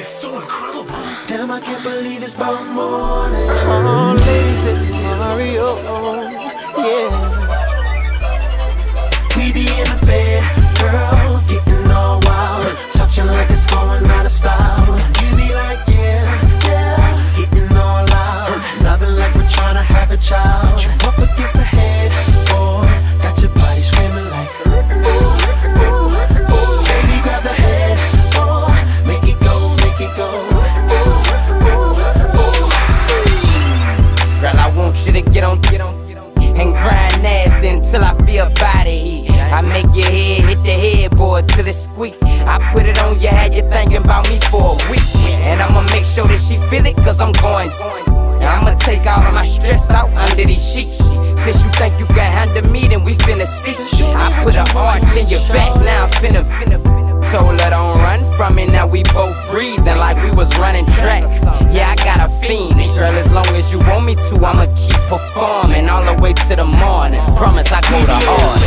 It's so incredible. Damn, I can't believe it's about morning. Oh, ladies, this is Mario. Yeah. We be in the bed, girl, getting all wild, touching like it's going out of style. You be like, yeah, yeah, getting all loud, loving like we're trying to have a child. You're up against the head, boy, got your body screaming like, ooh, ooh, ooh. Baby, grab the head, boy, make it go, make it go. Ooh, ooh, ooh. Girl, I want you to get on, and grind nasty until I feel body heat. I make your head hit the headboard till it squeak. I put it on you, had you thinking about me for a week. And I'ma make sure that she feel it, cause I'm going. I'ma take all of my stress out under these sheets. Since you think you can handle me, then we finna see. I put an arch in your back, now I'm finna. Told her don't run from me, now we both breathing like we was running track. Yeah, I got a fiend, and girl, as long as you want me to, I'ma keep performing all the way to the morning. Promise I go to hardest.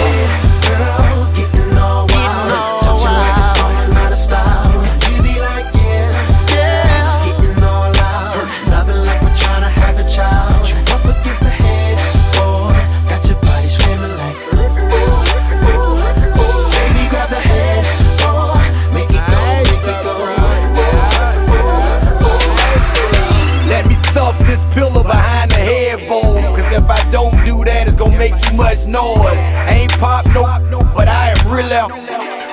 Girl, getting all wild, touching like it's going out of style. You be like, yeah, yeah, getting all loud, loving like we're trying to have a child. You up against the head, boy, got your body screaming like, ooh, ooh, ooh. Baby, grab the head, boy, make it go, make it go. Ooh, ooh, ooh. Let me stuff this pillow behind the headboard, cause if I don't do that, it's gonna make too much noise. I ain't pop no, but I am real out.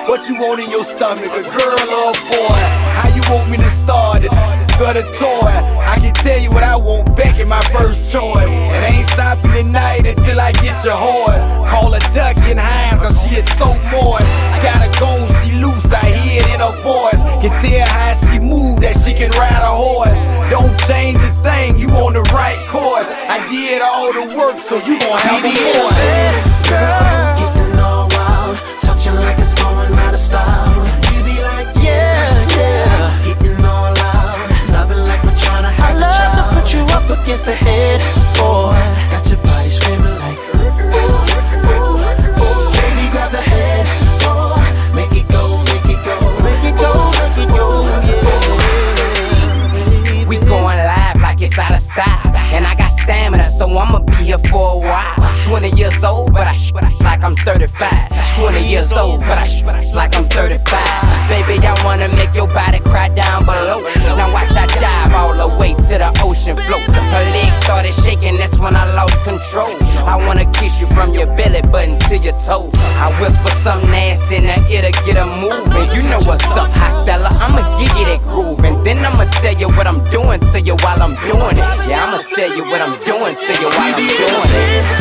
What you want in your stomach, a girl or a boy? How you want me to start it? Got a toy. I can tell you what I want back in my first choice. It ain't stopping at night until I get your horse. Call a duck in Hines, cause she is so moist. I got her gone, she loose, I hear it in her voice. Can tell how she move, that she can ride a horse. Don't change a thing, you on the right course. I did all the work, so you gon' have a horse. Girl, getting all wild, touching like it's going out of style. You be like, yeah, yeah, getting all loud, loving like we're trying to have a child. I love to put you up against the head, boy, got your body screaming like, ooh, ooh, ooh. Baby, grab the head, boy, make it go, make it go, make it go, make it go, yeah. We going live like it's out of style, and I got stamina, so I'ma be here for a while. 20 years old, but I sh like I'm 35. 20 years old, but I sh like I'm 35. Baby, I wanna make your body cry down below. Now watch I dive all the way to the ocean floor. Her legs started shaking, that's when I lost control. I wanna kiss you from your belly button to your toes. I whisper something nasty in her ear to get her moving. You know what's up, hot Stella, I'ma give you that groove. And then I'ma tell you what I'm doing to you while I'm doing it. Yeah, I'ma tell you what I'm doing to you while I'm doing it.